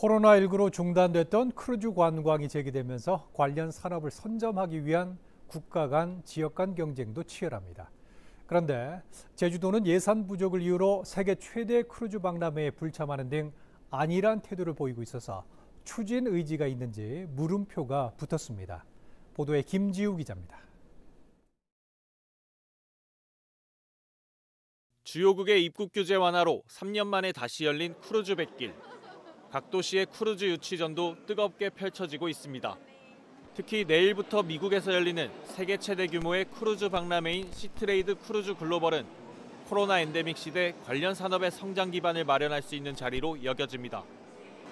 코로나19로 중단됐던 크루즈 관광이 재개되면서 관련 산업을 선점하기 위한 국가 간, 지역 간 경쟁도 치열합니다. 그런데 제주도는 예산 부족을 이유로 세계 최대 크루즈 박람회에 불참하는 등 안일한 태도를 보이고 있어서 추진 의지가 있는지 물음표가 붙었습니다. 보도에 김지우 기자입니다. 주요국의 입국 규제 완화로 3년 만에 다시 열린 크루즈 백길. 각 도시의 크루즈 유치전도 뜨겁게 펼쳐지고 있습니다. 특히 내일부터 미국에서 열리는 세계 최대 규모의 크루즈 박람회인 시트레이드 크루즈 글로벌은 코로나 엔데믹 시대 관련 산업의 성장 기반을 마련할 수 있는 자리로 여겨집니다.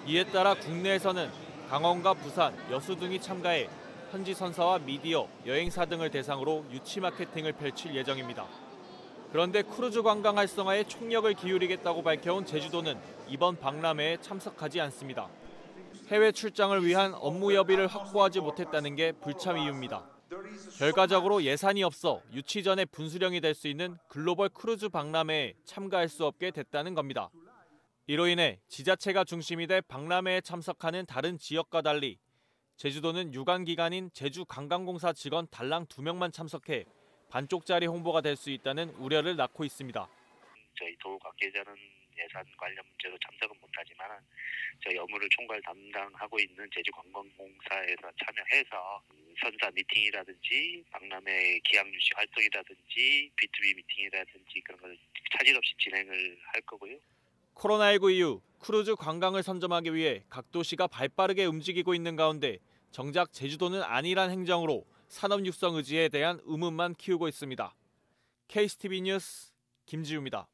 이에 따라 국내에서는 강원과 부산, 여수 등이 참가해 현지 선사와 미디어, 여행사 등을 대상으로 유치 마케팅을 펼칠 예정입니다. 그런데 크루즈 관광 활성화에 총력을 기울이겠다고 밝혀온 제주도는 이번 박람회에 참석하지 않습니다. 해외 출장을 위한 업무 여비를 확보하지 못했다는 게 불참 이유입니다. 결과적으로 예산이 없어 유치전의 분수령이 될 수 있는 글로벌 크루즈 박람회에 참가할 수 없게 됐다는 겁니다. 이로 인해 지자체가 중심이 돼 박람회에 참석하는 다른 지역과 달리 제주도는 유관기관인 제주관광공사 직원 달랑 2명만 참석해 반쪽짜리 홍보가 될 수 있다는 우려를 낳고 있습니다. 저희 도로 관계자는 예산 관련 문제로 참석은 못하지만 저희 업무를 총괄 담당하고 있는 제주관광공사에서 참여해서 선사 미팅이라든지 박람회 기항 유치 활동이라든지 B2B 미팅이라든지 그런 것을 차질 없이 진행을 할 거고요. 코로나19 이후 크루즈 관광을 선점하기 위해 각 도시가 발빠르게 움직이고 있는 가운데 정작 제주도는 안일한 행정으로 산업 육성 의지에 대한 의문만 키우고 있습니다. KCTV 뉴스 김지우입니다.